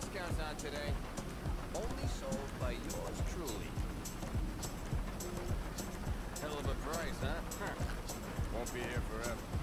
discounts on today. Only sold by yours truly. Hell of a price, huh? Won't be here forever.